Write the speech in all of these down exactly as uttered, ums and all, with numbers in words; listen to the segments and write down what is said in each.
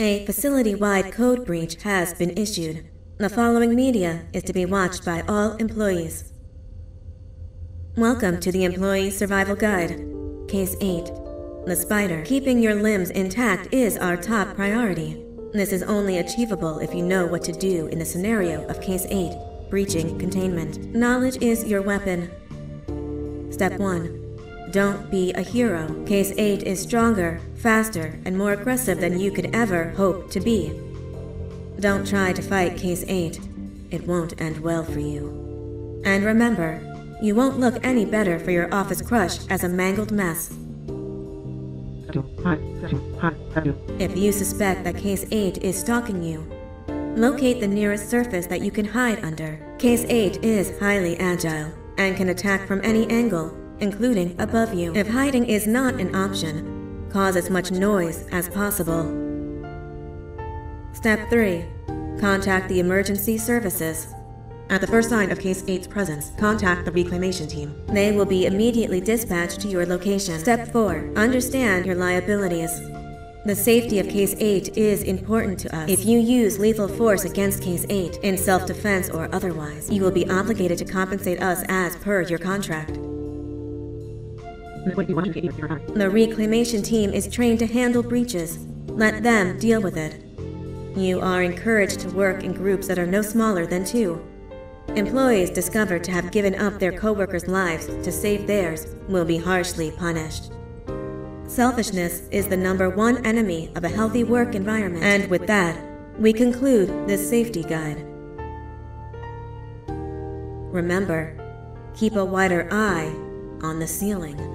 A facility-wide code breach has been issued. The following media is to be watched by all employees. Welcome to the Employee Survival Guide. Case eight. The spider. Keeping your limbs intact is our top priority. This is only achievable if you know what to do in the scenario of Case eight, breaching containment. Knowledge is your weapon. Step one. Don't be a hero. Case eight is stronger, faster, and more aggressive than you could ever hope to be. Don't try to fight Case eight. It won't end well for you. And remember, you won't look any better for your office crush as a mangled mess. If you suspect that Case eight is stalking you, locate the nearest surface that you can hide under. Case eight is highly agile and can attack from any angle, including above you. If hiding is not an option, cause as much noise as possible. Step three. Contact the emergency services. At the first sign of Case eight's presence, contact the reclamation team. They will be immediately dispatched to your location. Step four. Understand your liabilities. The safety of Case eight is important to us. If you use lethal force against Case eight, in self-defense or otherwise, you will be obligated to compensate us as per your contract. The reclamation team is trained to handle breaches. Let them deal with it. You are encouraged to work in groups that are no smaller than two. Employees discovered to have given up their co-workers' lives to save theirs will be harshly punished. Selfishness is the number one enemy of a healthy work environment. And with that, we conclude this safety guide. Remember, keep a wider eye on the ceiling.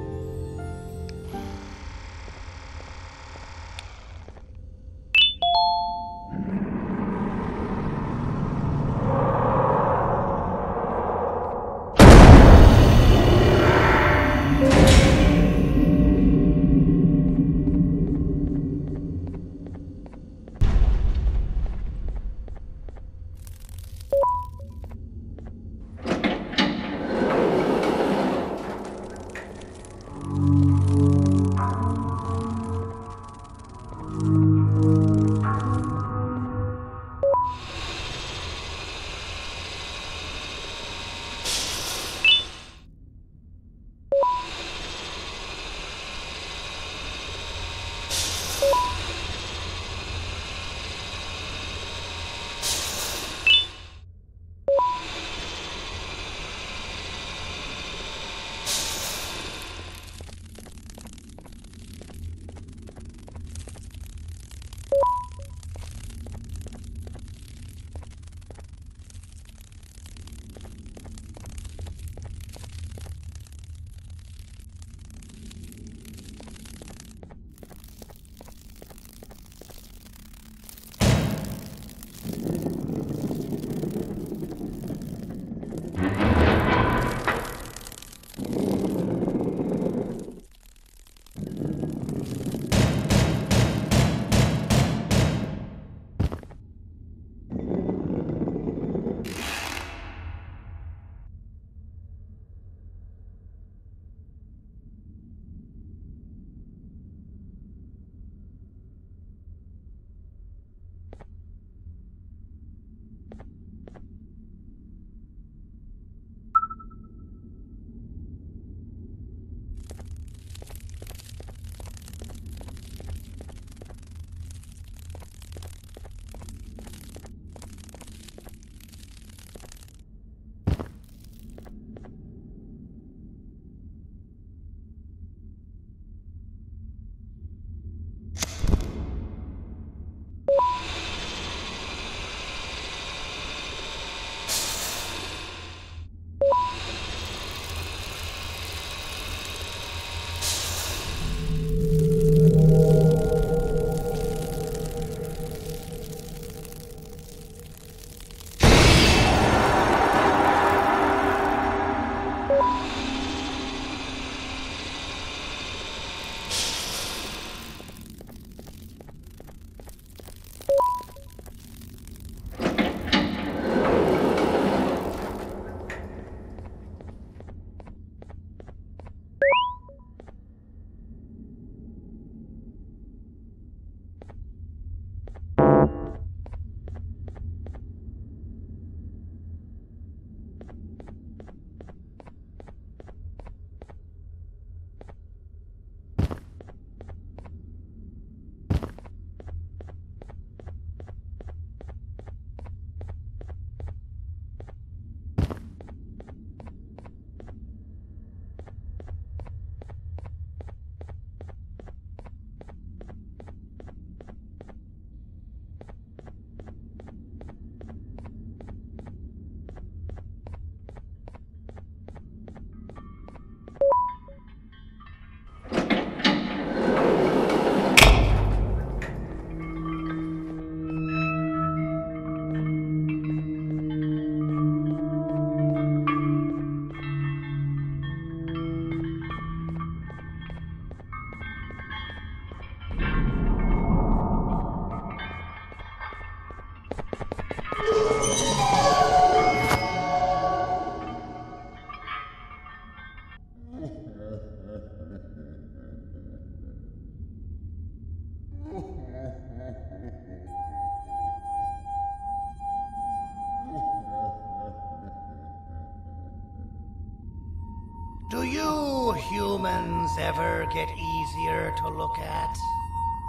humans ever get easier to look at?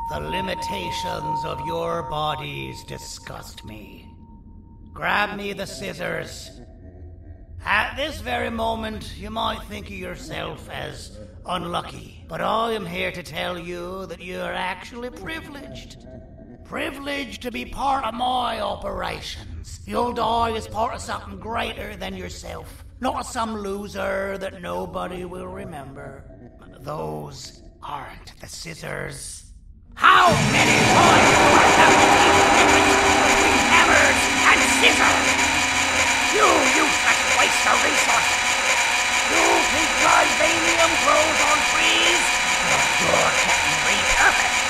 The limitations of your bodies disgust me. Grab me the scissors. At this very moment, you might think of yourself as unlucky, but I am here to tell you that you are actually privileged. Privileged to be part of my operations. You'll die as part of something greater than yourself, not some loser that nobody will remember. Those aren't the scissors. How many times do I have to keep the difference between hammers and scissors? You useless waste of resources! You think gyvanium grows on trees? But you're getting repurposed!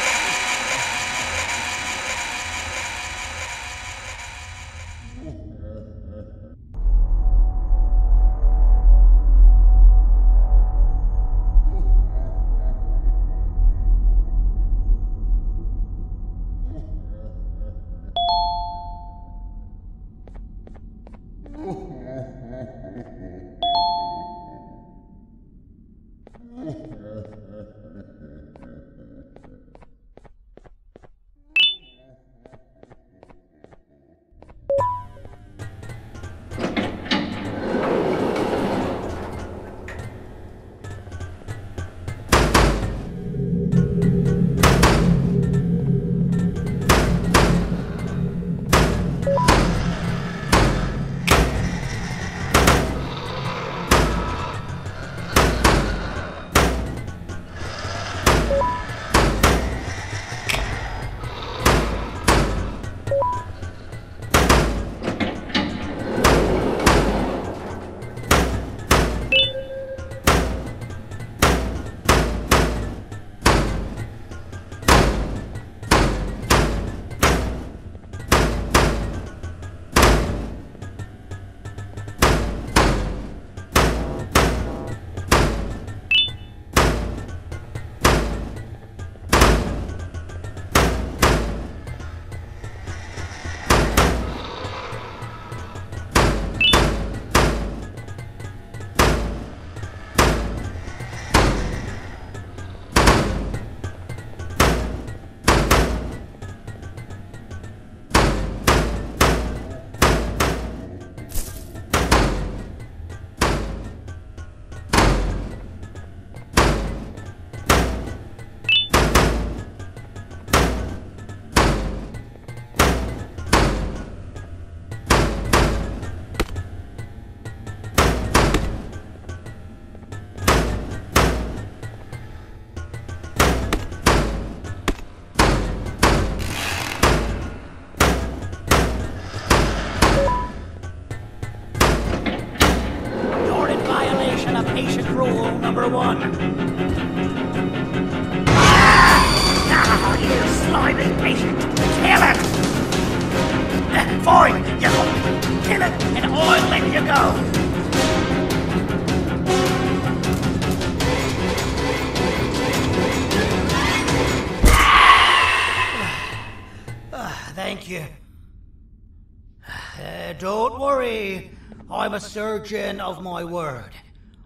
I'm a surgeon of my word.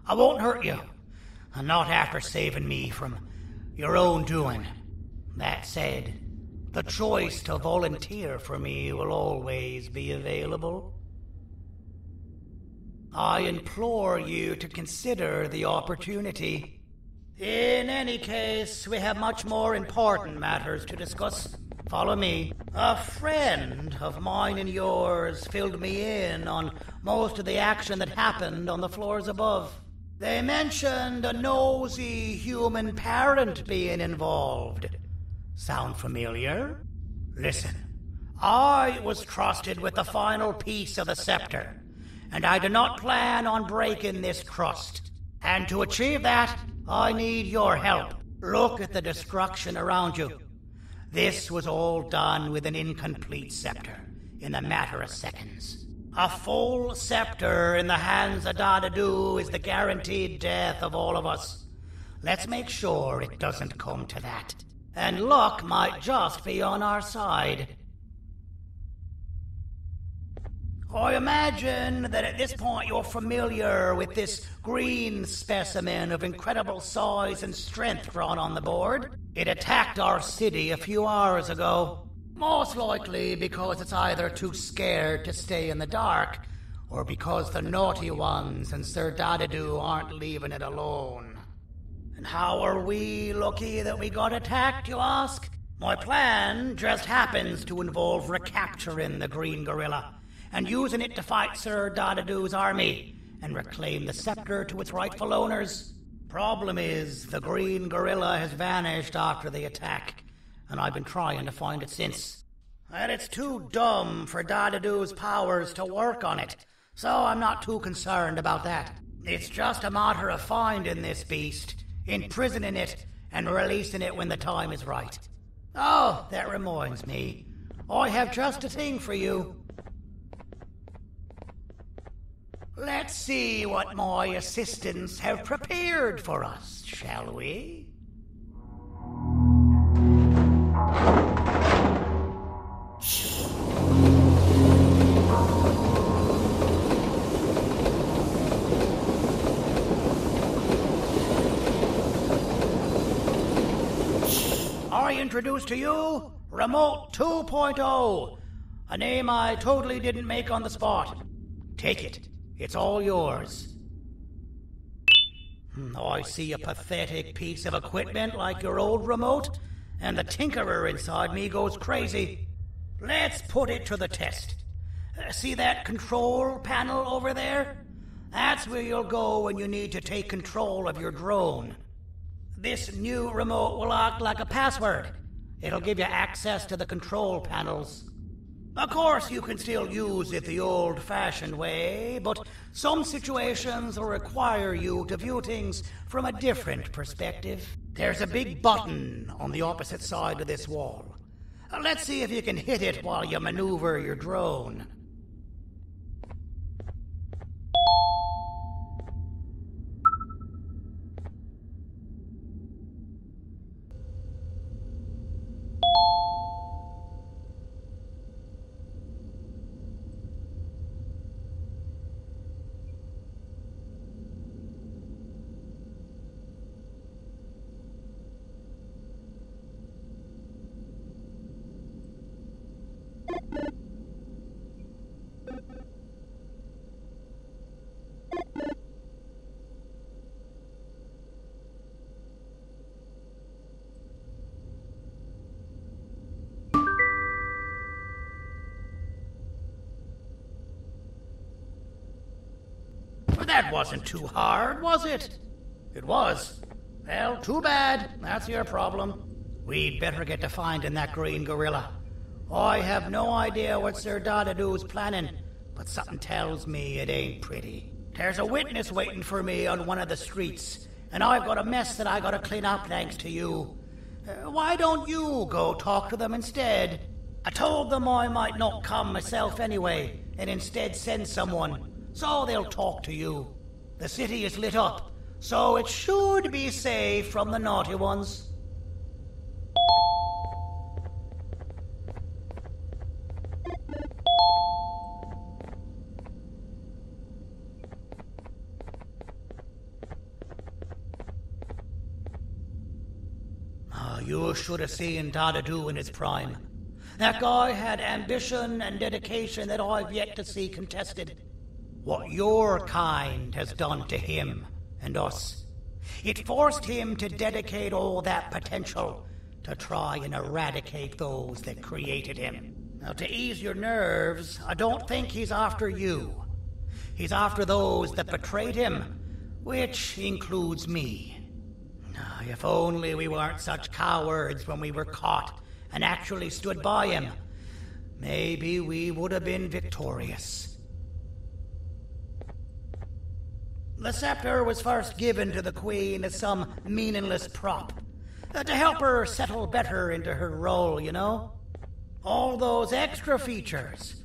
I won't hurt you. Not after saving me from your own doing. That said, the choice to volunteer for me will always be available. I implore you to consider the opportunity. In any case, we have much more important matters to discuss. Follow me. A friend of mine and yours filled me in on most of the action that happened on the floors above. They mentioned a nosy human parent being involved. Sound familiar? Listen, I was trusted with the final piece of the scepter, and I do not plan on breaking this trust. And to achieve that, I need your help. Look at the destruction around you. This was all done with an incomplete scepter, in a matter of seconds. A full scepter in the hands of Dadadoo is the guaranteed death of all of us. Let's make sure it doesn't come to that. And luck might just be on our side. I imagine that at this point you're familiar with this green specimen of incredible size and strength drawn on the board. It attacked our city a few hours ago, most likely because it's either too scared to stay in the dark, or because the naughty ones and Sir Dadadoo aren't leaving it alone. And how are we lucky that we got attacked, you ask? My plan just happens to involve recapturing the green gorilla, and using it to fight Sir Dadadoo's army, and reclaim the scepter to its rightful owners. Problem is, the green gorilla has vanished after the attack, and I've been trying to find it since. And it's too dumb for Dadadoo's powers to work on it, so I'm not too concerned about that. It's just a matter of finding this beast, imprisoning it, and releasing it when the time is right. Oh, that reminds me. I have just a thing for you. Let's see what my assistants have prepared for us, shall we? I introduce to you Remote two point oh, a name I totally didn't make on the spot. Take it. It's all yours. I see a pathetic piece of equipment like your old remote, and the tinkerer inside me goes crazy. Let's put it to the test. See that control panel over there? That's where you'll go when you need to take control of your drone. This new remote will act like a password. It'll give you access to the control panels. Of course, you can still use it the old-fashioned way, but some situations will require you to view things from a different perspective. There's a big button on the opposite side of this wall. Let's see if you can hit it while you maneuver your drone. That wasn't too hard, was it? It was. Well, too bad. That's your problem. We'd better get to finding that green gorilla. I have no idea what Sir Dadadoo's planning, but something tells me it ain't pretty. There's a witness waiting for me on one of the streets, and I've got a mess that I gotta clean up thanks to you. Uh, why don't you go talk to them instead? I told them I might not come myself anyway, and instead send someone. So they'll talk to you. The city is lit up, so it should be safe from the naughty ones. Oh, you should have seen Dadadoo in his prime. That guy had ambition and dedication that I've yet to see contested. What your kind has done to him and us. It forced him to dedicate all that potential to try and eradicate those that created him. Now, to ease your nerves, I don't think he's after you. He's after those that betrayed him, which includes me. If only we weren't such cowards when we were caught and actually stood by him, maybe we would have been victorious. The scepter was first given to the Queen as some meaningless prop, uh, to help her settle better into her role, you know? All those extra features,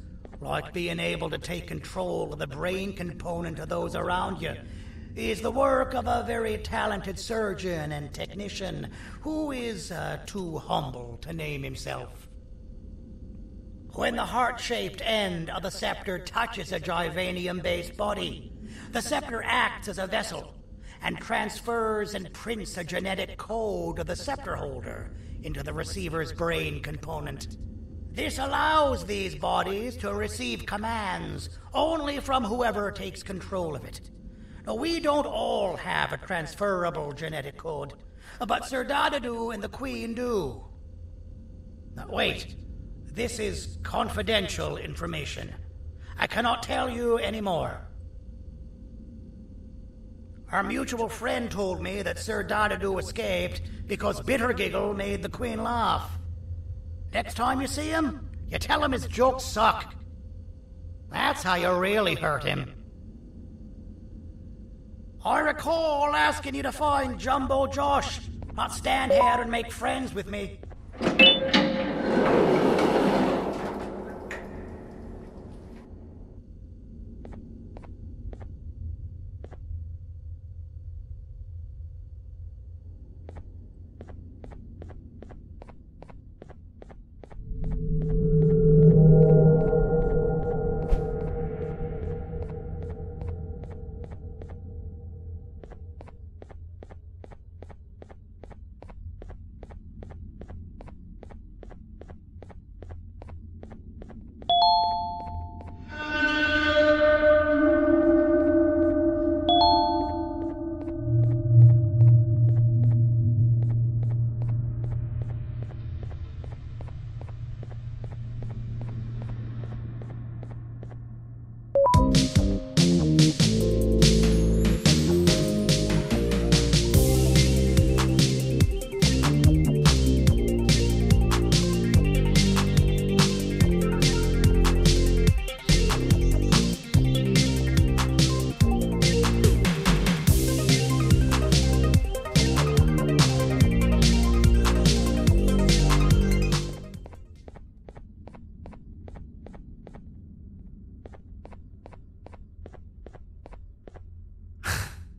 like being able to take control of the brain component of those around you, is the work of a very talented surgeon and technician who is uh, too humble to name himself. When the heart-shaped end of the scepter touches a gyvanium-based body, the scepter acts as a vessel and transfers and prints a genetic code of the scepter holder into the receiver's brain component. This allows these bodies to receive commands only from whoever takes control of it. Now, we don't all have a transferable genetic code, but Sir Dadadoo and the Queen do. Now, wait. This is confidential information. I cannot tell you any more. Our mutual friend told me that Sir Dadadoo escaped because Bitter Giggle made the Queen laugh. Next time you see him, you tell him his jokes suck. That's how you really hurt him. I recall asking you to find Jumbo Josh, not stand here and make friends with me.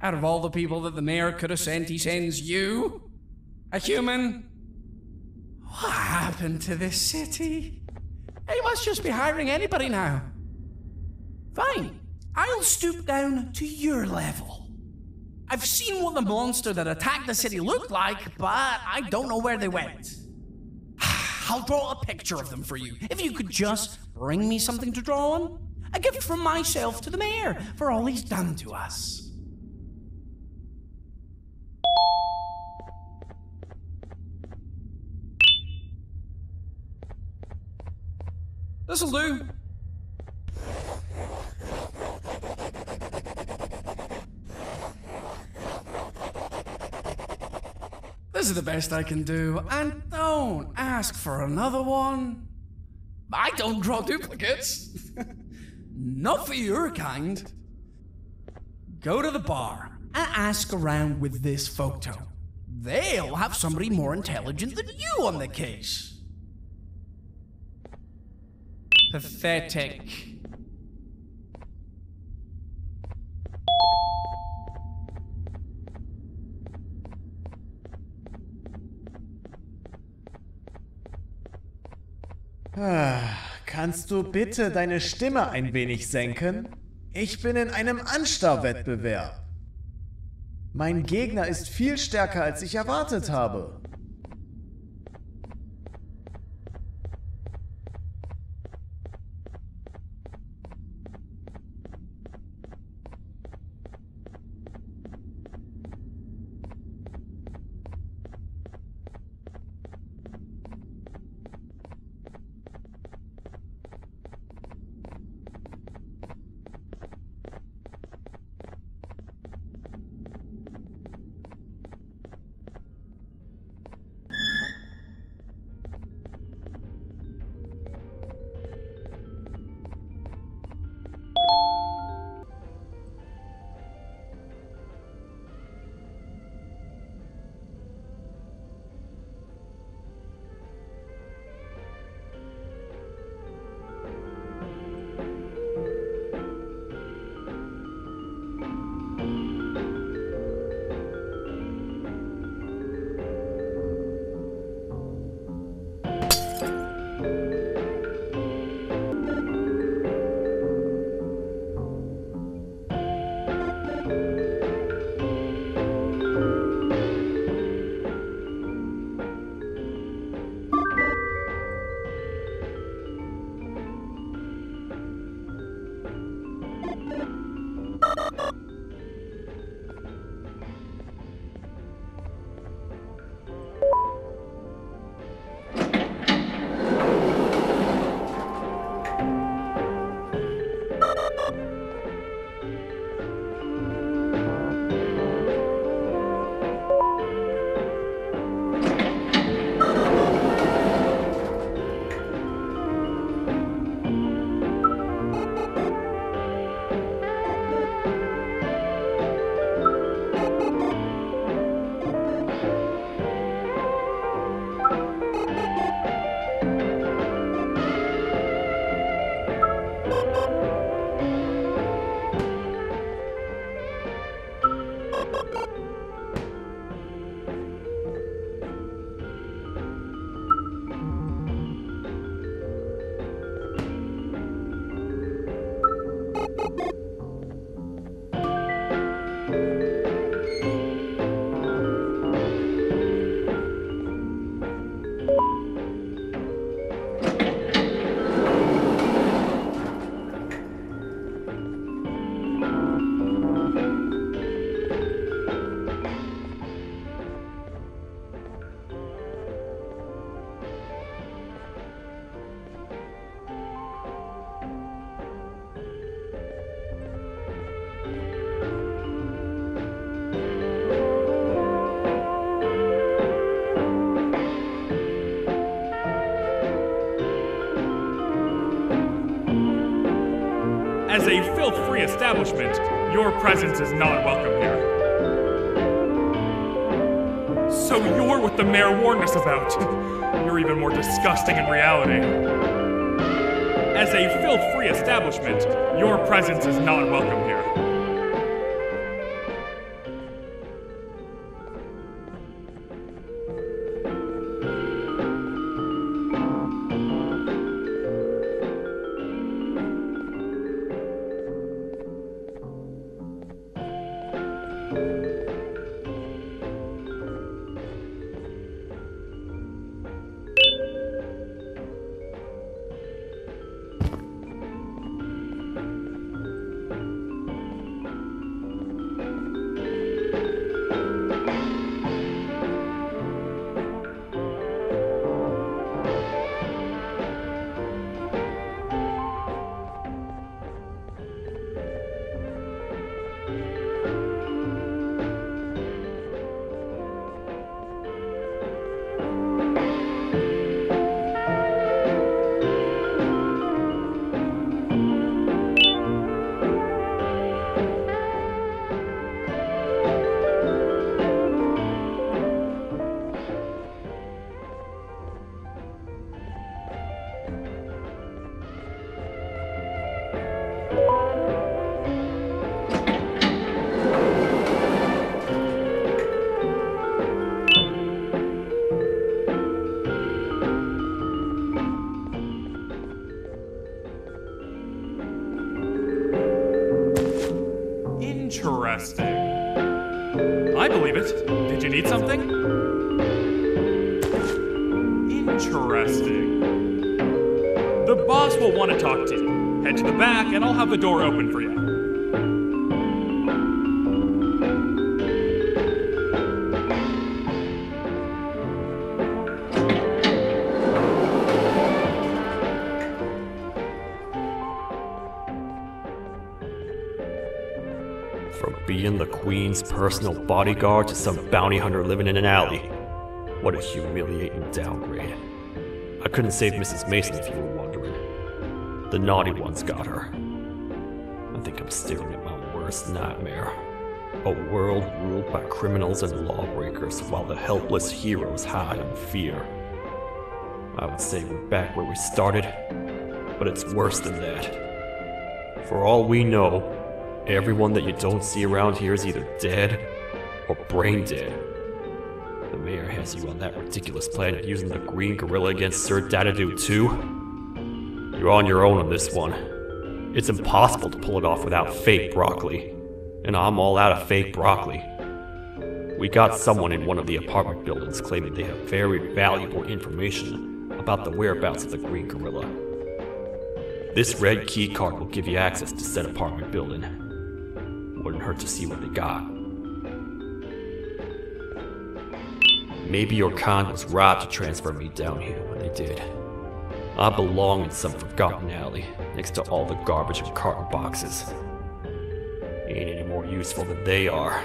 Out of all the people that the mayor could have sent, he sends you? A human? What happened to this city? He must just be hiring anybody now. Fine. I'll stoop down to your level. I've seen what the monster that attacked the city looked like, but I don't know where they went. I'll draw a picture of them for you. If you could just bring me something to draw on. A gift from myself to the mayor for all he's done to us. This'll do. This is the best I can do, and don't ask for another one. I don't draw duplicates. Not for your kind. Go to the bar and ask around with this photo. They'll have somebody more intelligent than you on the case. Pathetic. Ah, kannst du bitte deine Stimme ein wenig senken? Ich bin in einem Anstarrwettbewerb. Mein Gegner ist viel stärker, als ich erwartet habe. As a filth-free establishment, your presence is not welcome here. So you're what the mayor warned us about. You're even more disgusting in reality. As a filth-free establishment, your presence is not welcome here. The door open for you. From being the Queen's personal bodyguard to some bounty hunter living in an alley. What a humiliating downgrade. I couldn't save Missus Mason if you were wondering. The naughty ones got her. I think I'm staring at my worst nightmare. A world ruled by criminals and lawbreakers while the helpless heroes hide in fear. I would say we're back where we started, but it's worse than that. For all we know, everyone that you don't see around here is either dead or brain dead. The mayor has you on that ridiculous plan of using the green gorilla against Sir Dadadoo too. You're on your own on this one. It's impossible to pull it off without fake broccoli. And I'm all out of fake broccoli. We got someone in one of the apartment buildings claiming they have very valuable information about the whereabouts of the green gorilla. This red key card will give you access to said apartment building. Wouldn't hurt to see what they got. Maybe your con was robbed to transfer me down here when they did. I belong in some forgotten alley, next to all the garbage and carton boxes. Ain't any more useful than they are.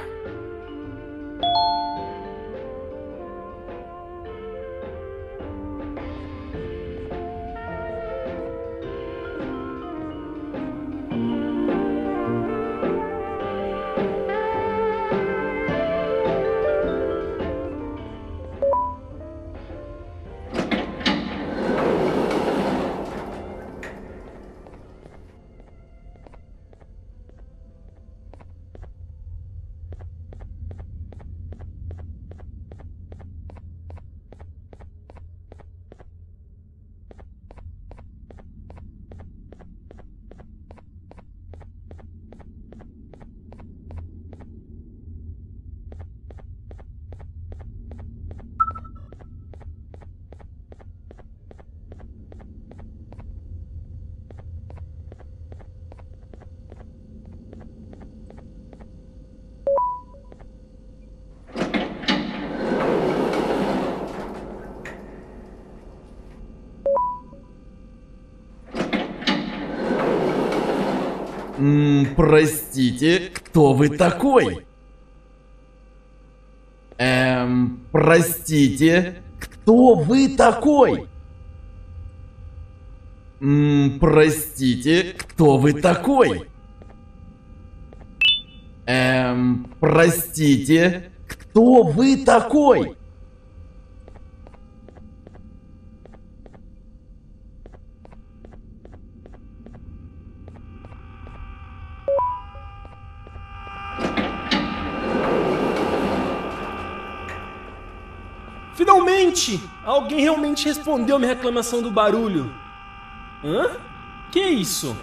Ммм, простите, кто вы такой? Эм, простите, кто вы такой? Ммм, простите, кто вы такой? Эм, простите, кто вы такой? Finalmente! Alguém realmente respondeu minha reclamação do barulho. Hã? Que isso?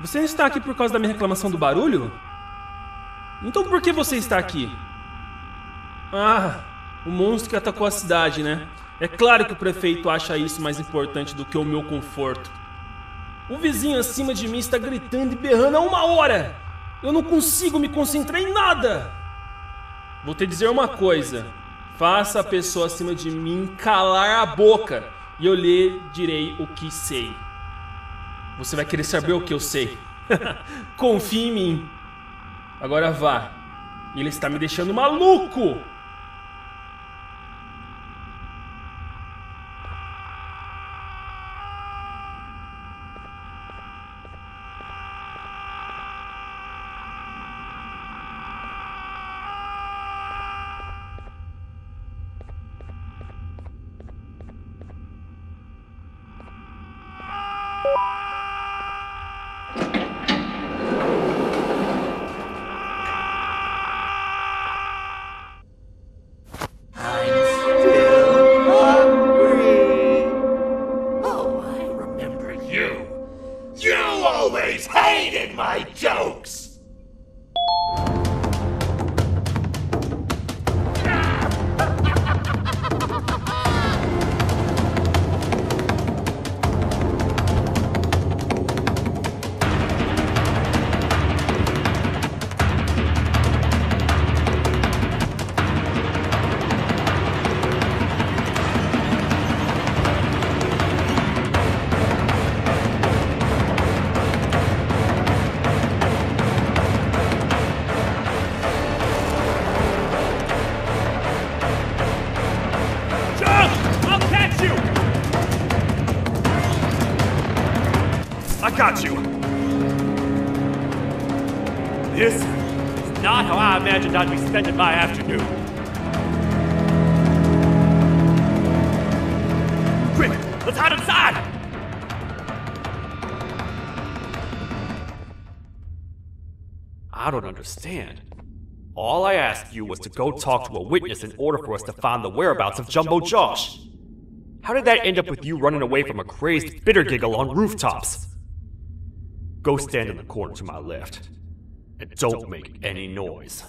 Você está aqui por causa da minha reclamação do barulho? Então por que você está aqui? Ah, o monstro que atacou a cidade, né? É claro que o prefeito acha isso mais importante do que o meu conforto. O vizinho acima de mim está gritando e berrando há uma hora! Eu não consigo me concentrar em nada! Vou te dizer uma coisa. Faça a pessoa acima de mim calar a boca e eu lhe direi o que sei. Você vai querer saber o que eu sei. Confie em mim. Agora vá. Ele está me deixando maluco! I'd be spending my afternoon. Quick, let's hide inside! I don't understand. All I asked you was to go talk to a witness in order for us to find the whereabouts of Jumbo Josh. How did that end up with you running away from a crazed bitter giggle on rooftops? Go stand in the corner to my left, and don't make any noise.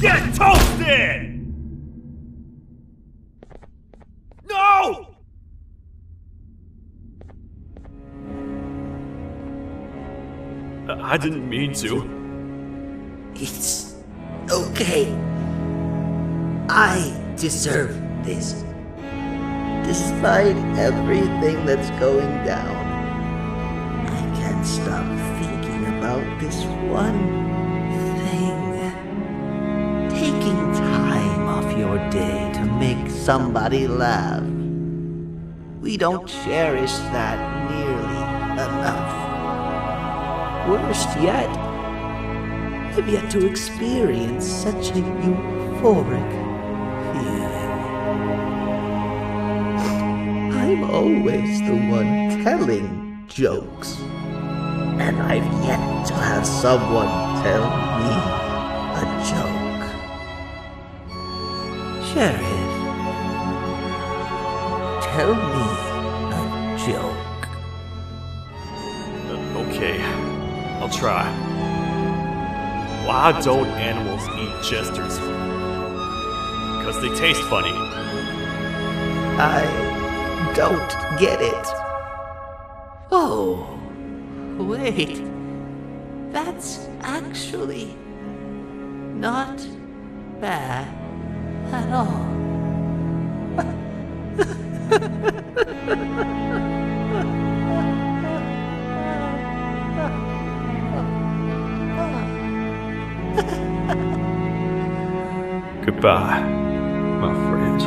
Get toasted! No! I didn't mean to. It's okay. I deserve this. Despite everything that's going down, I can't stop thinking about this one thing. Taking time off your day to make somebody laugh. We don't cherish that nearly enough. Worst yet, I've yet to experience such a euphoric feeling. I'm always the one telling jokes, and I've yet to have someone tell me a joke. Sheriff, tell me a joke. Uh, okay, I'll try. Why don't animals eat jesters? Because they taste funny. I... don't get it. Oh, wait. That's actually not bad at all. Goodbye, my friend.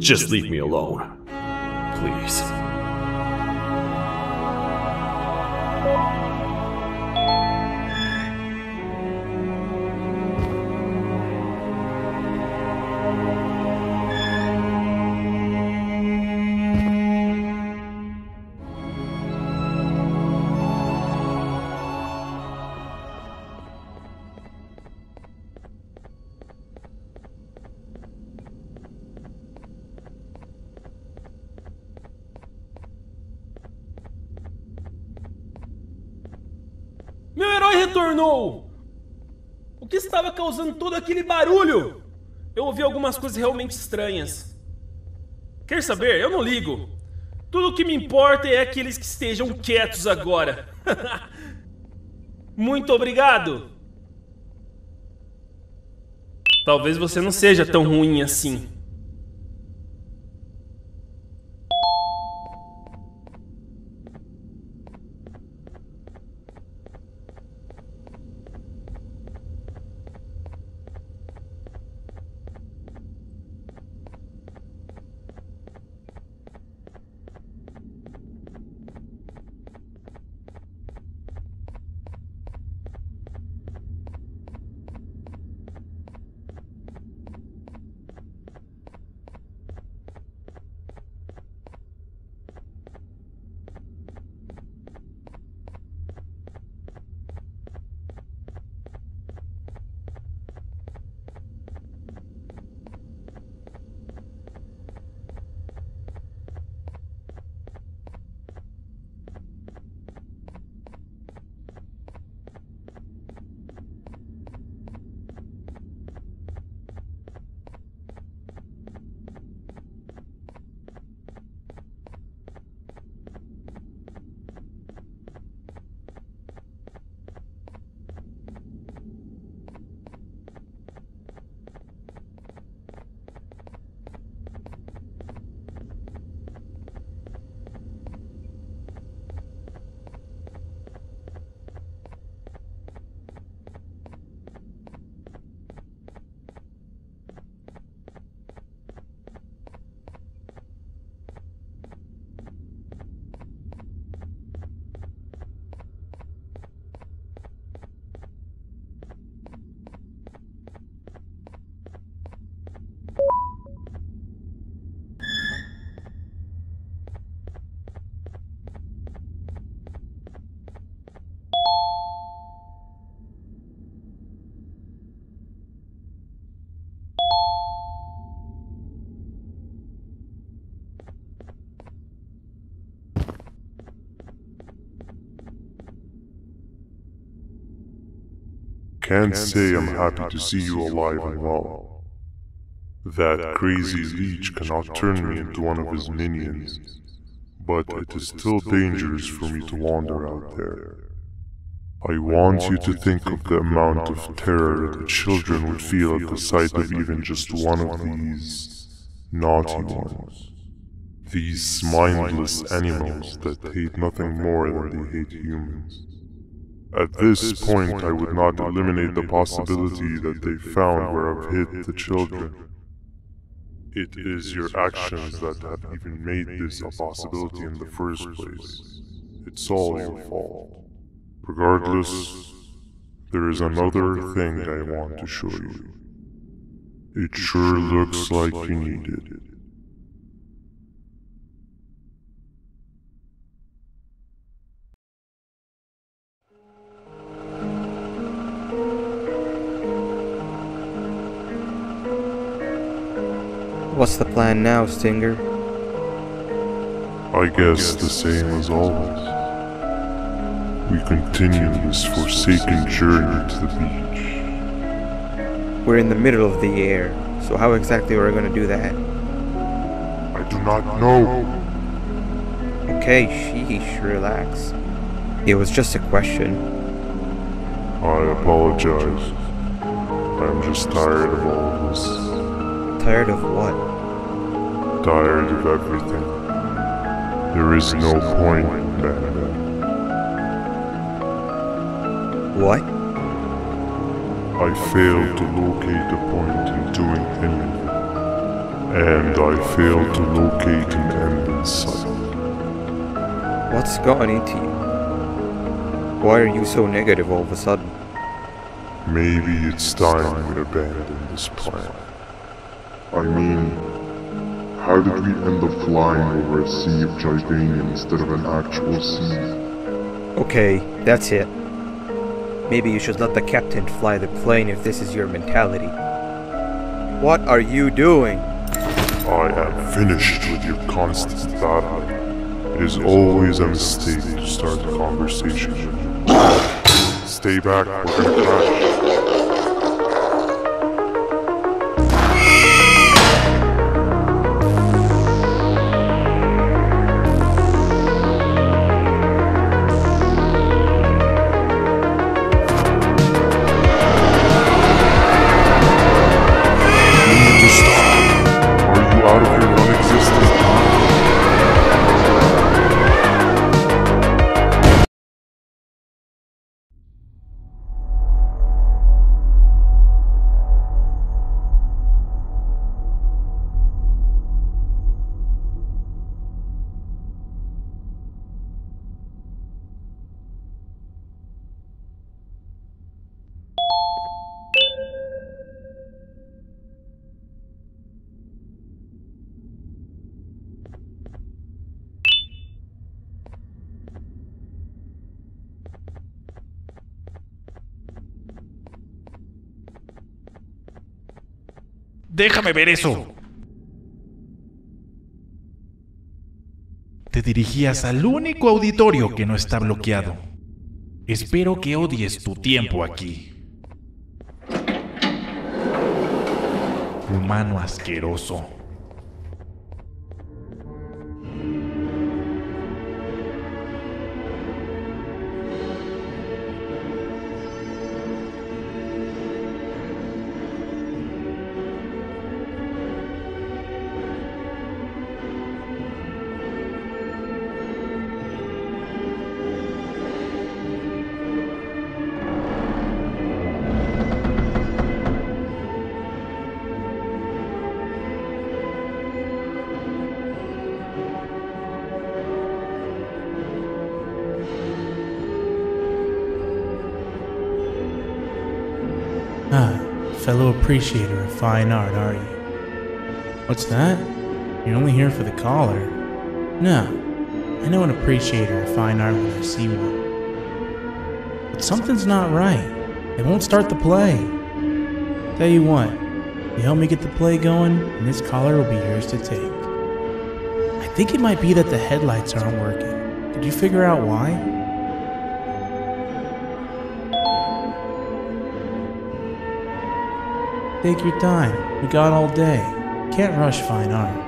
Just leave me alone, please. Meu herói retornou! O que estava causando todo aquele barulho? Eu ouvi algumas coisas realmente estranhas. Quer saber? Eu não ligo. Tudo o que me importa é aqueles que estejam quietos agora. Muito obrigado! Talvez você não seja tão ruim assim. can say I'm happy to see you alive and well. That crazy leech cannot turn me into one of his minions, but it is still dangerous for me to wander out there. I want you to think of the amount of terror that children would feel at the sight of even just one of these naughty ones. These mindless animals that hate nothing more than they hate humans. At this point, I would not eliminate the possibility that they found where I've hid the children. It is your actions that have even made this a possibility in the first place. It's all your fault. Regardless, there is another thing I want to show you. It sure looks like you needed it. What's the plan now, Stinger? I guess the same as always. We continue this forsaken journey to the beach. We're in the middle of the air, so how exactly are we going to do that? I do not know. Okay, sheesh, relax. It was just a question. I apologize. I'm just tired of all this. Tired of what? Tired of everything. There is no point in that. What? I failed to locate a point in doing anything. And I failed to locate an end in sight. What's gotten into you? Why are you so negative all of a sudden? Maybe it's time we abandon this plan. I mean, how did we end up flying over a sea of Jaivenia instead of an actual sea? Okay, that's it. Maybe you should let the captain fly the plane if this is your mentality. What are you doing? I am finished with your constant battle. It is always a mistake to start a conversation. Stay back, we're gonna crash. ¡Déjame ver eso! Te dirigías al único auditorio que no está bloqueado. Espero que odies tu tiempo aquí. Humano asqueroso. Fellow appreciator of fine art, are you? What's that? You're only here for the collar. No, I know an appreciator of fine art when I see one. But something's not right. They won't start the play. Tell you what, you help me get the play going, and this collar will be yours to take. I think it might be that the headlights aren't working. Did you figure out why? Take your time. We got all day. Can't rush fine art.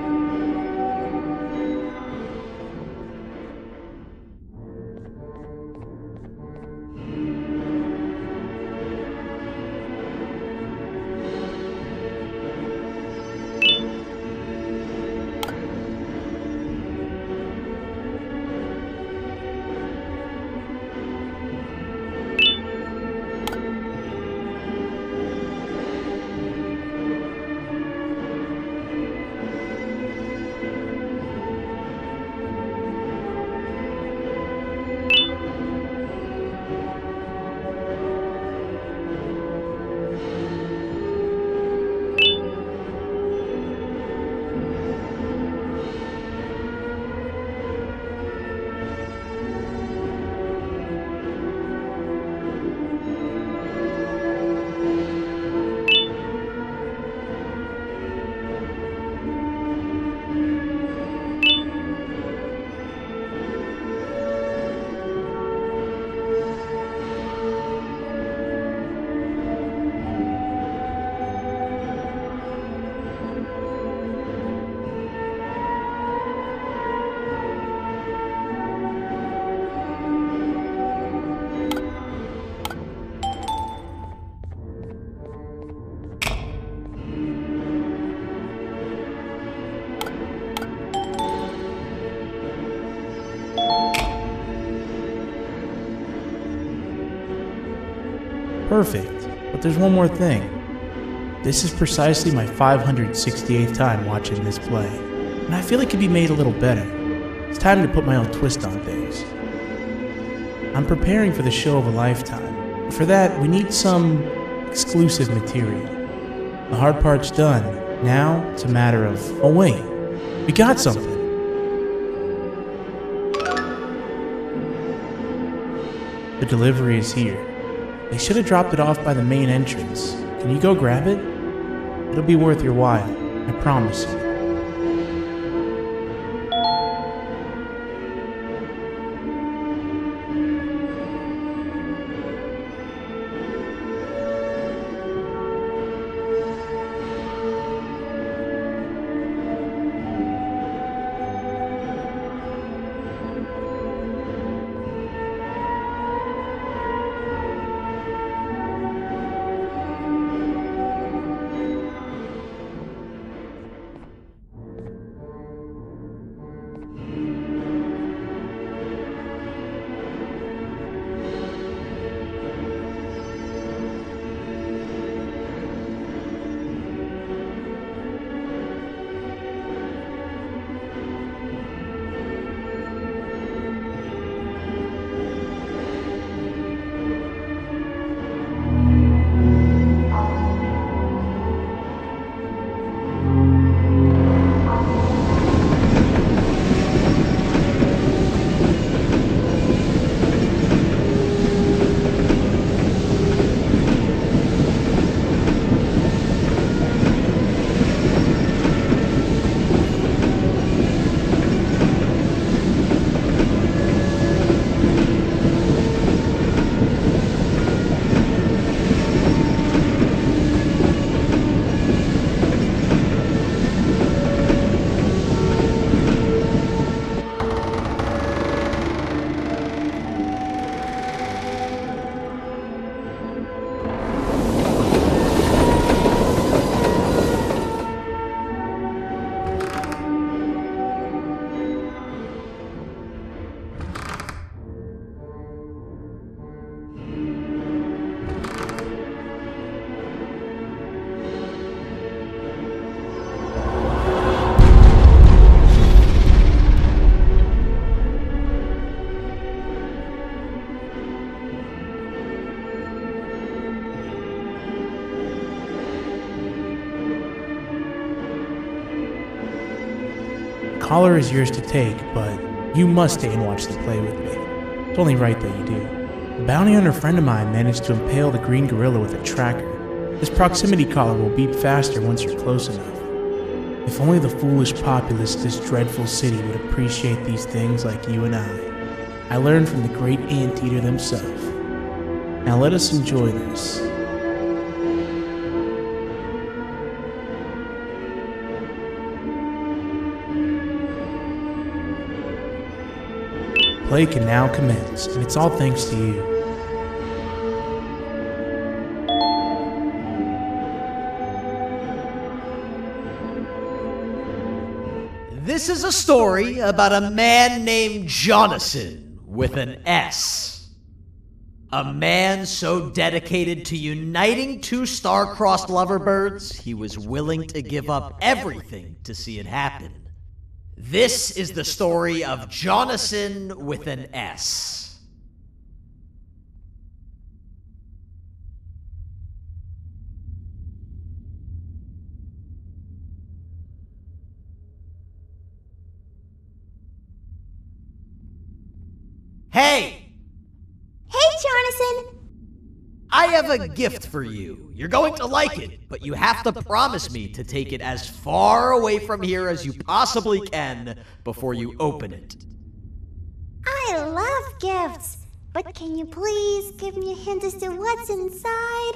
Perfect, but there's one more thing. This is precisely my five hundred sixty-eighth time watching this play, and I feel it could be made a little better. It's time to put my own twist on things. I'm preparing for the show of a lifetime, and for that we need some exclusive material. The hard part's done. Now it's a matter of, oh wait, we got something. The delivery is here. They should have dropped it off by the main entrance. Can you go grab it? It'll be worth your while, I promise you. The collar is yours to take, but you must stay and watch the play with me. It's only right that you do. A bounty hunter friend of mine managed to impale the green gorilla with a tracker. This proximity collar will beep faster once you're close enough. If only the foolish populace of this dreadful city would appreciate these things like you and I. I learned from the great anteater themselves. Now let us enjoy this. Play can now commence, and it's all thanks to you. This is a story about a man named Jonathan with an S. A man so dedicated to uniting two star-crossed loverbirds, he was willing to give up everything to see it happen. This is the story of Jonathan with an S. Hey! Hey, Jonathan! I have a gift for you. You're going to like it, but you have to promise me to take it as far away from here as you possibly can before you open it. I love gifts, but can you please give me a hint as to what's inside?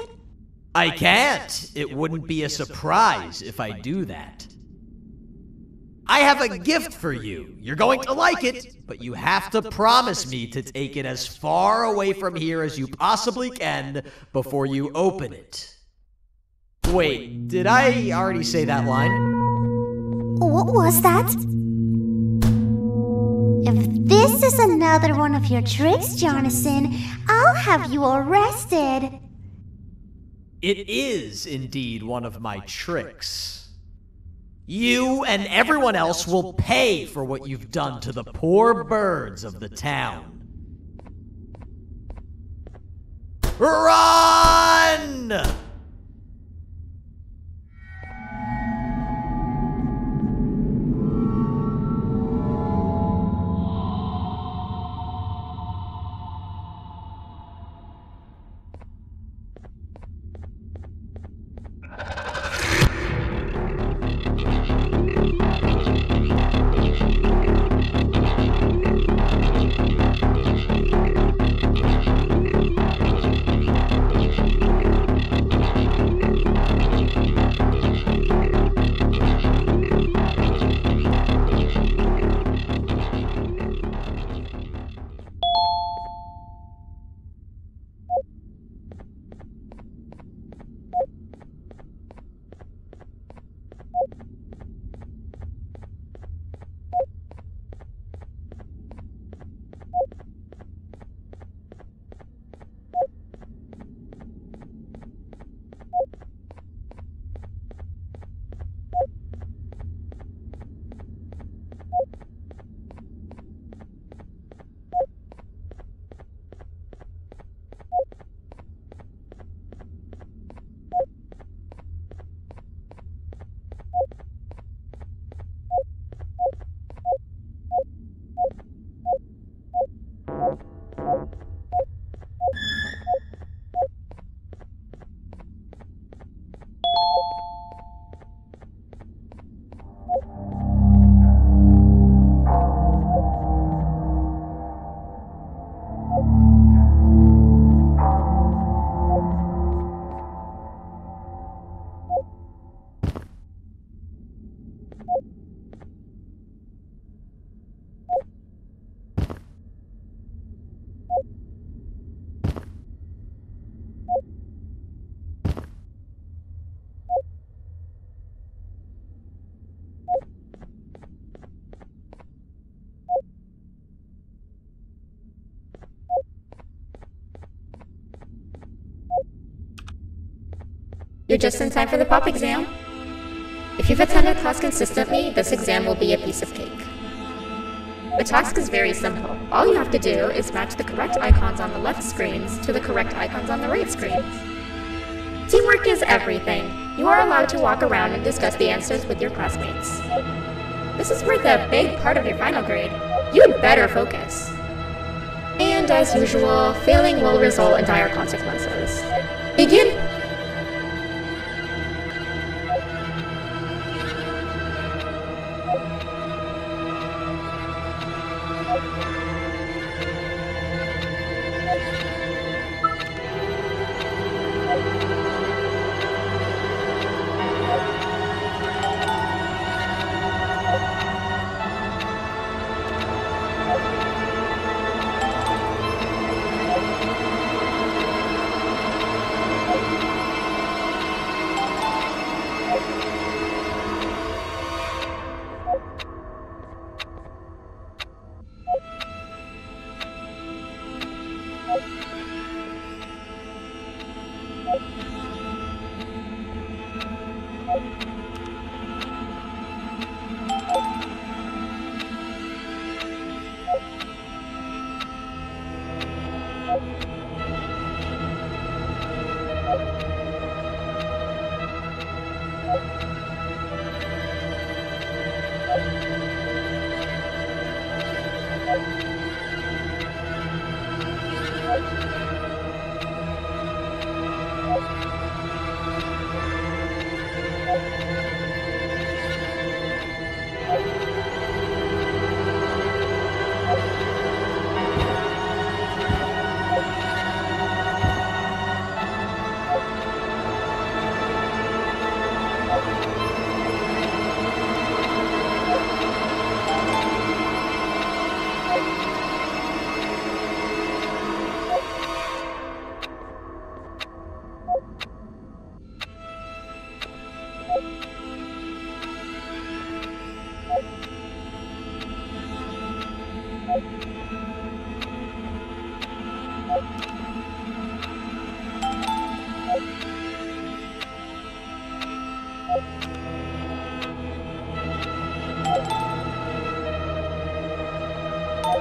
I can't. It wouldn't be a surprise if I do that. I have a gift for you. You're going to like it, but you have to promise me to take it as far away from here as you possibly can before you open it. Wait, did I already say that line? What was that? If this is another one of your tricks, Jonathan, I'll have you arrested. It is indeed one of my tricks. You and everyone else will pay for what you've done to the poor birds of the town. Run! You're just in time for the pop exam. If you've attended class consistently, this exam will be a piece of cake. The task is very simple. All you have to do is match the correct icons on the left screens to the correct icons on the right screens. Teamwork is everything. You are allowed to walk around and discuss the answers with your classmates. This is worth a big part of your final grade. You'd better focus. And as usual, failing will result in dire consequences. Begin!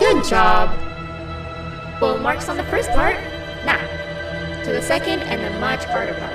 Good job! Full marks on the first part? Nah, to the second and the much harder part.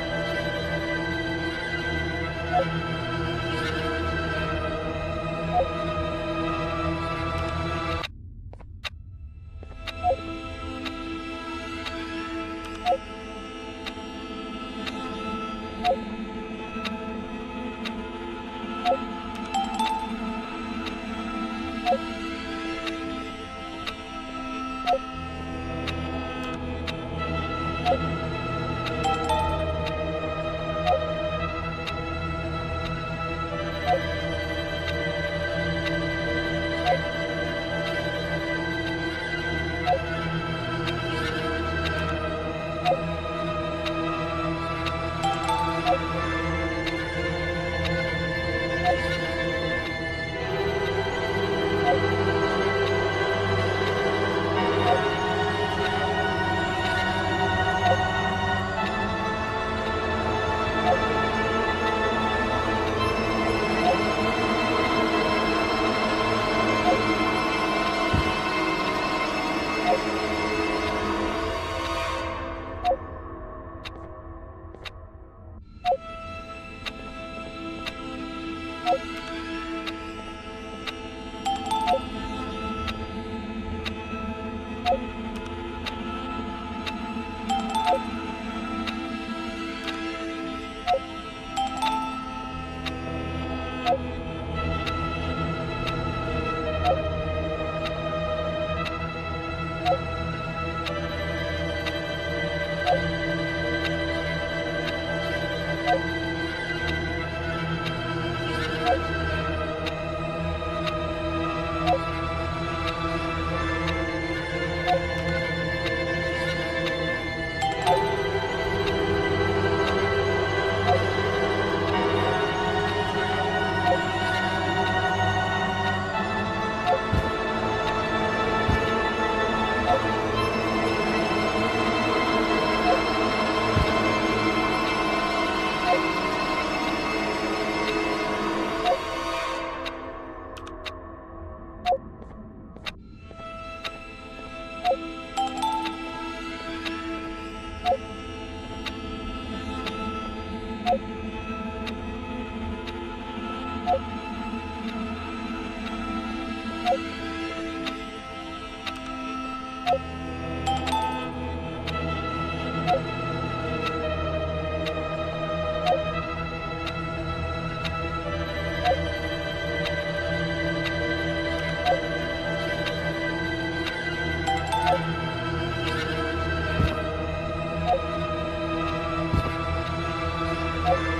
Bye.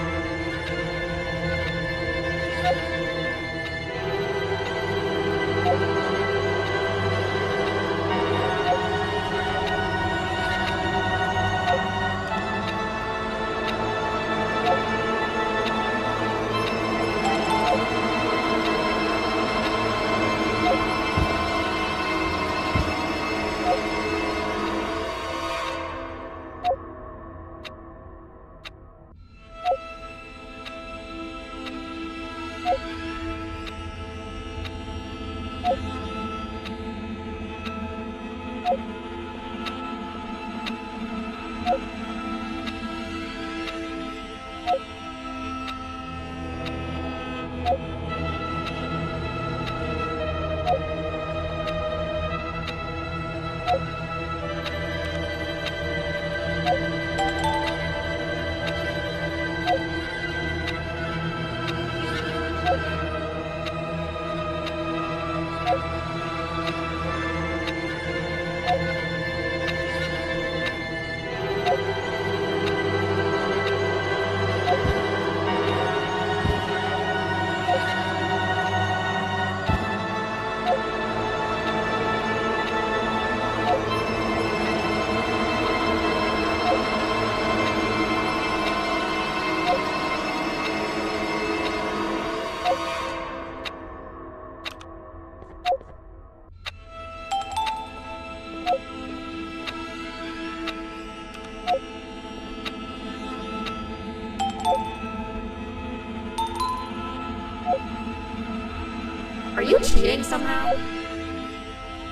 reading somehow?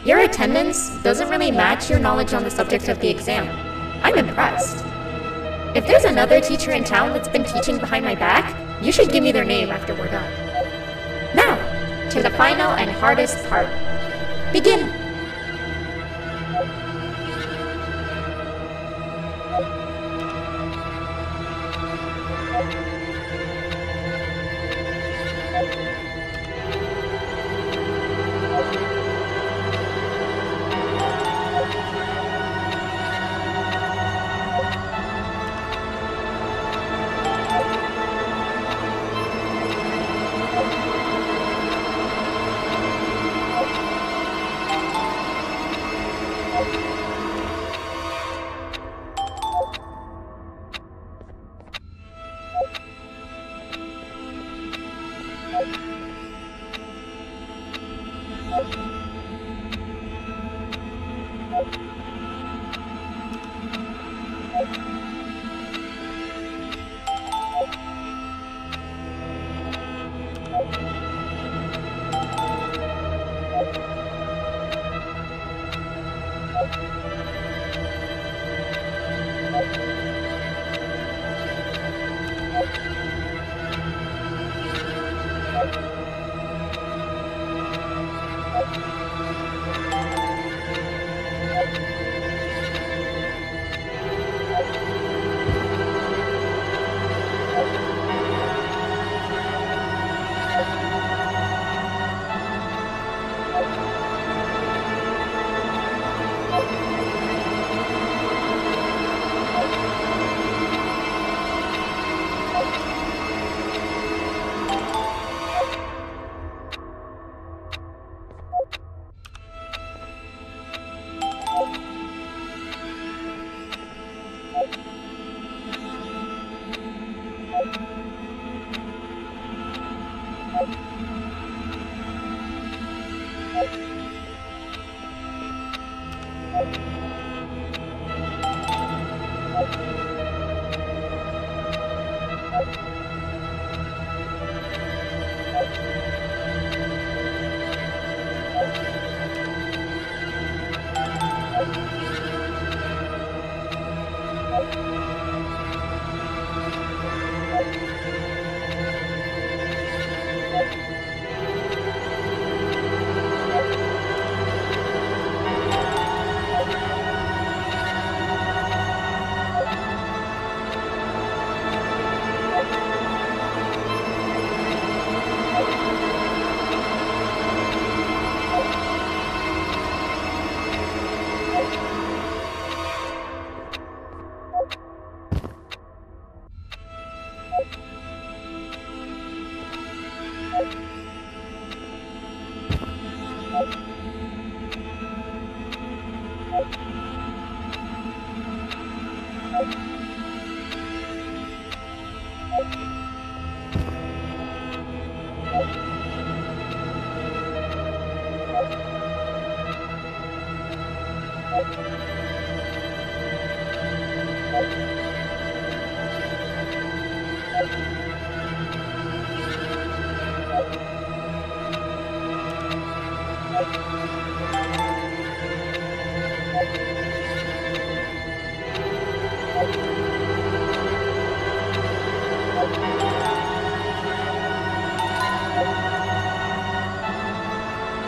Your attendance doesn't really match your knowledge on the subject of the exam. I'm impressed. If there's another teacher in town that's been teaching behind my back, you should give me their name after we're done. Now, to the final and hardest part. Begin!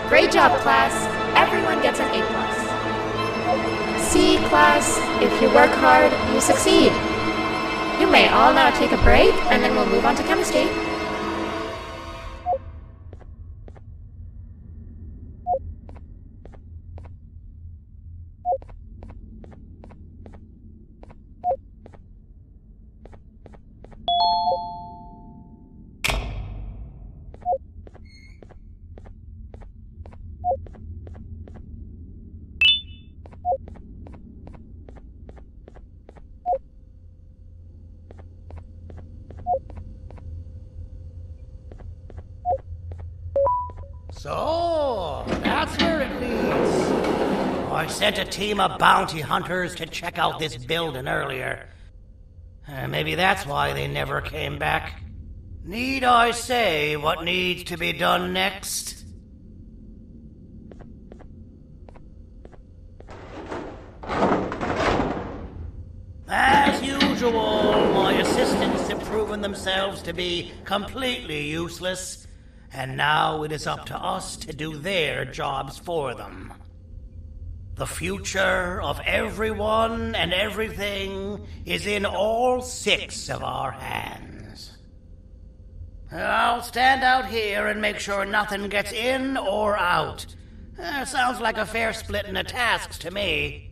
Great job, class. Everyone gets an A plus. See, class, if you work hard, you succeed. You may all now take a break, and then we'll move on to chemistry. So, that's where it leads. I sent a team of bounty hunters to check out this building earlier. Uh, maybe that's why they never came back. Need I say what needs to be done next? As usual, my assistants have proven themselves to be completely useless, and now it is up to us to do their jobs for them. The future of everyone and everything is in all six of our hands. I'll stand out here and make sure nothing gets in or out. Uh, sounds like a fair split in the tasks to me.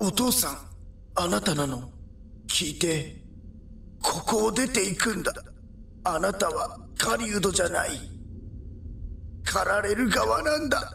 お父さん、あなたなの。聞いて、ここを出ていくんだ。あなたは狩人じゃない。狩られる側なんだ。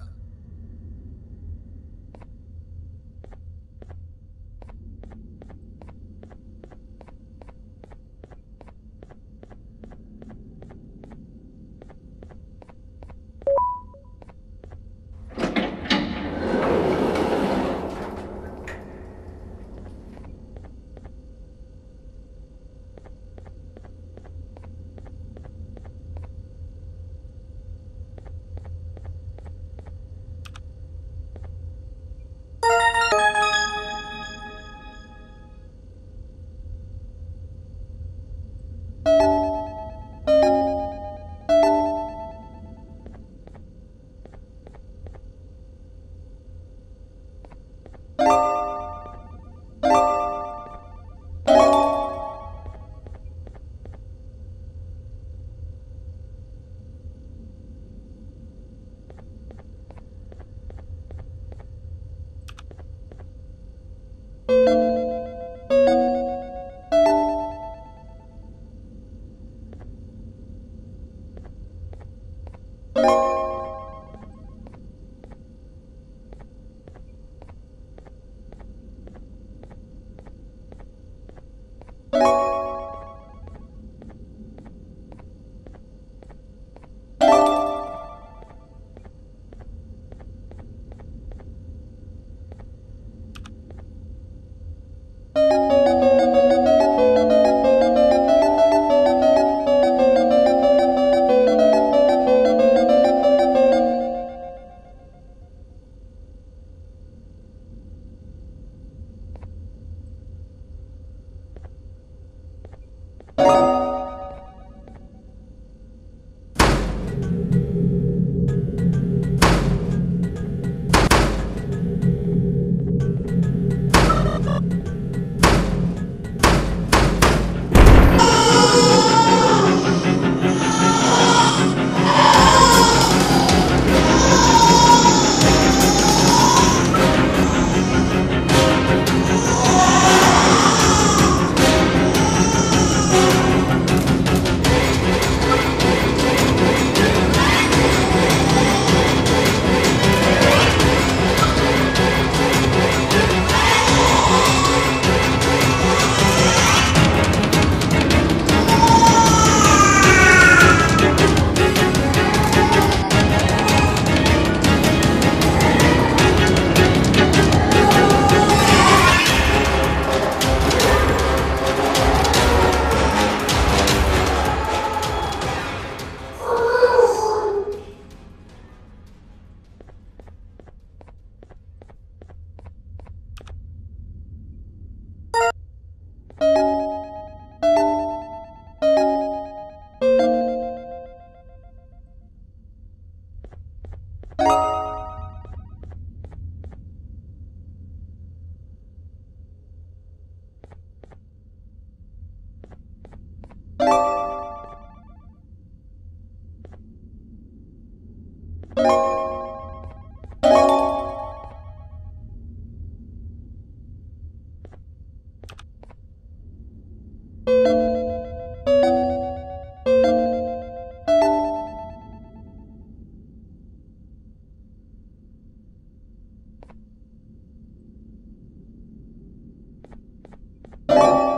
You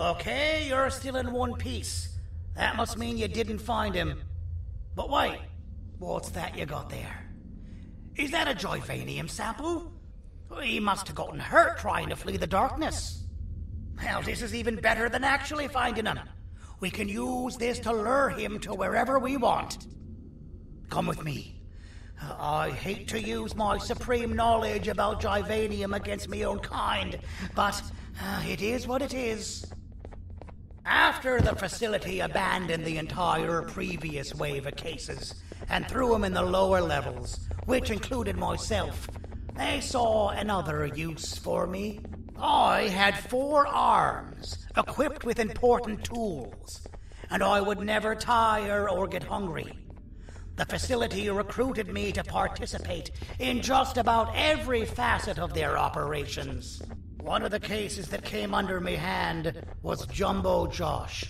Okay, you're still in one piece. That must mean you didn't find him. But wait, what's that you got there? Is that a gyvanium sample? He must have gotten hurt trying to flee the darkness. Well, this is even better than actually finding him. We can use this to lure him to wherever we want. Come with me. I hate to use my supreme knowledge about gyvanium against me own kind, but uh, it is what it is. After the facility abandoned the entire previous wave of cases and threw them in the lower levels, which included myself, they saw another use for me. I had four arms, equipped with important tools, and I would never tire or get hungry. The facility recruited me to participate in just about every facet of their operations. One of the cases that came under me hand was Jumbo Josh.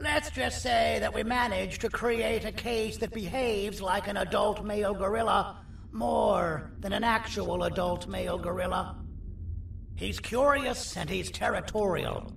Let's just say that we managed to create a case that behaves like an adult male gorilla more than an actual adult male gorilla. He's curious and he's territorial.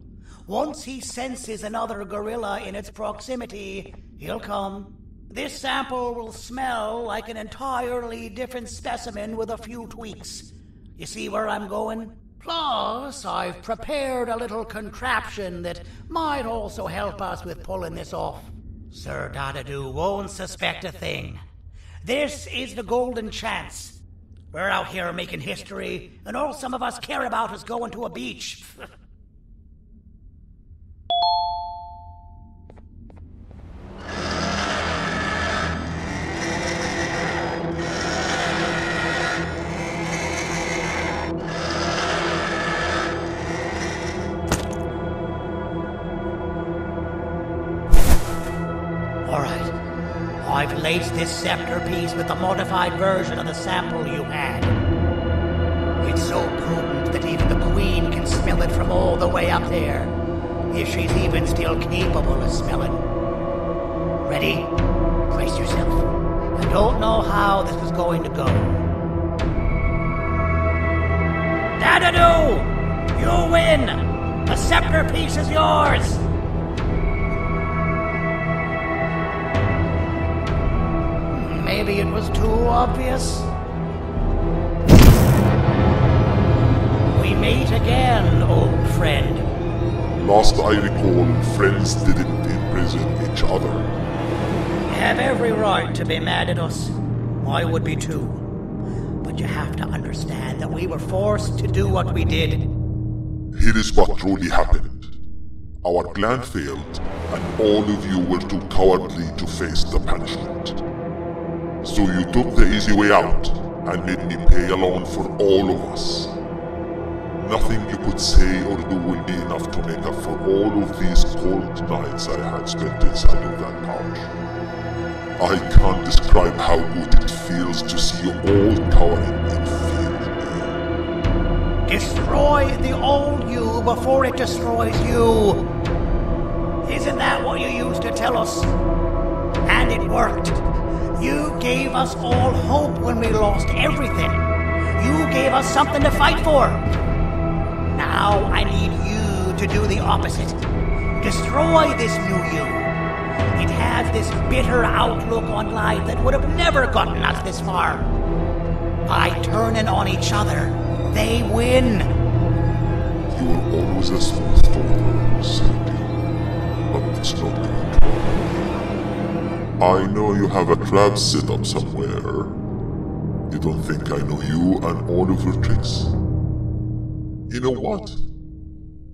Once he senses another gorilla in its proximity, he'll come. This sample will smell like an entirely different specimen with a few tweaks. You see where I'm going? Plus, I've prepared a little contraption that might also help us with pulling this off. Sir Dadadoo won't suspect a thing. This is the golden chance. We're out here making history, and all some of us care about is going to a beach. All right. I've laced this scepter piece with the modified version of the sample you had. It's so potent that even the Queen can smell it from all the way up there, if she's even still capable of smelling. Ready? Brace yourself. I don't know how this is going to go. Dadadoo! You win! The scepter piece is yours! Maybe it was too obvious. We meet again, old friend. Last I recall, friends didn't imprison each other. You have every right to be mad at us. I would be too. But you have to understand that we were forced to do what we did. Here is what truly happened. Our plan failed, and all of you were too cowardly to face the punishment. So you took the easy way out, and made me pay alone for all of us. Nothing you could say or do will be enough to make up for all of these cold nights I had spent inside of that couch. I can't describe how good it feels to see you all cowering and fearing me. Destroy the old you before it destroys you! Isn't that what you used to tell us? And it worked! You gave us all hope when we lost everything. You gave us something to fight for. Now I need you to do the opposite. Destroy this new you. It has this bitter outlook on life that would have never gotten us this far. By turning on each other, they win. You were always a smooth talker, Sandy. But it's not good. I know you have a crab set up somewhere. You don't think I know you and all of your tricks? You know what?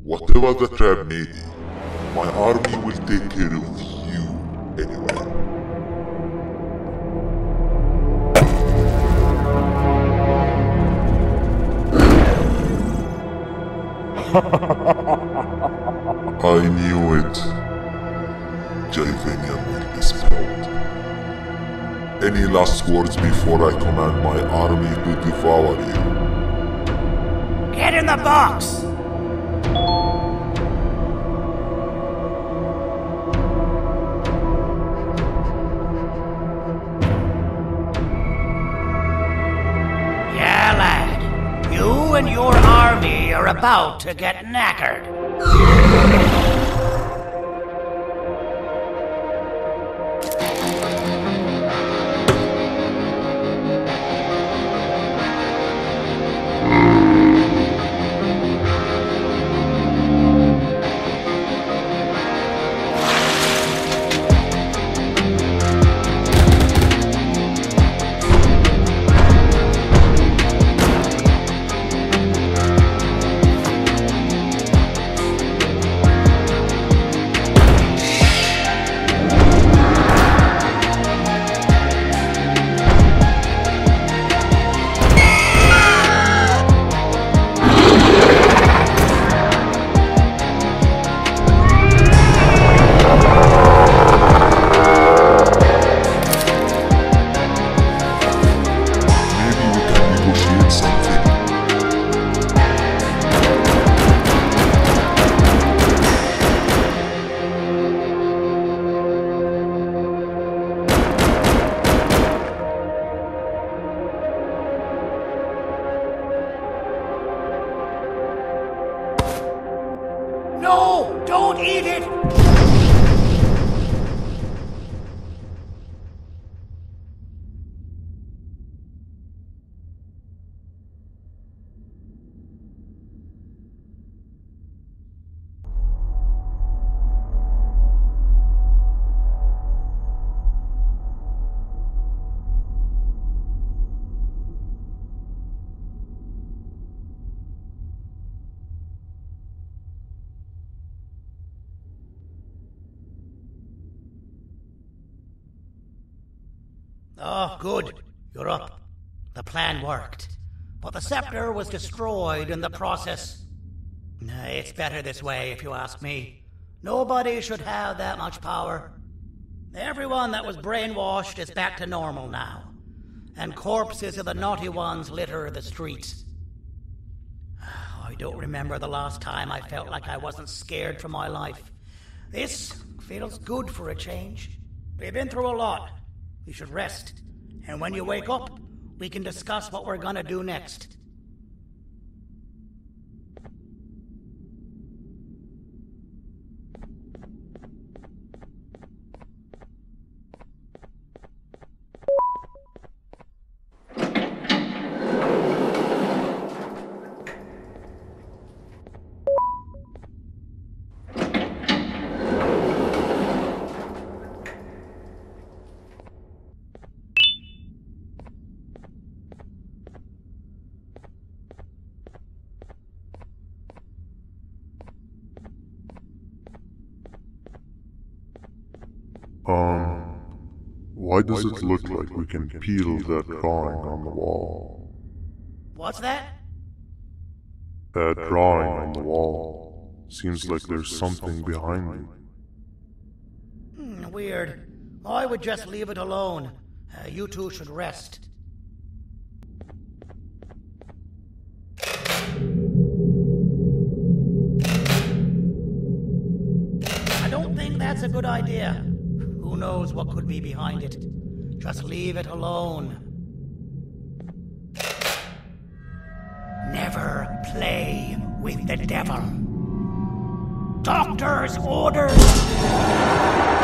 Whatever the crab may be, my army will take care of you anyway. I knew it. Jaivenia will be spelled. Any last words before I command my army to devour you? Get in the box! Yeah, lad. You and your army are about to get knackered. No! Don't eat it! Ah, good. You're up. The plan worked. But the scepter was destroyed in the process. It's better this way, if you ask me. Nobody should have that much power. Everyone that was brainwashed is back to normal now. And corpses of the naughty ones litter the streets. I don't remember the last time I felt like I wasn't scared for my life. This feels good for a change. We've been through a lot. You should rest, and when you wake up, we can discuss what we're gonna do next. Um, why does it look like we can peel that drawing on the wall? What's that? That drawing on the wall. Seems like there's something behind it. Mm, weird. I would just leave it alone. Uh, you two should rest. I don't think that's a good idea. Who knows what could be behind it? Just leave it alone. Never play with the devil. Doctor's orders!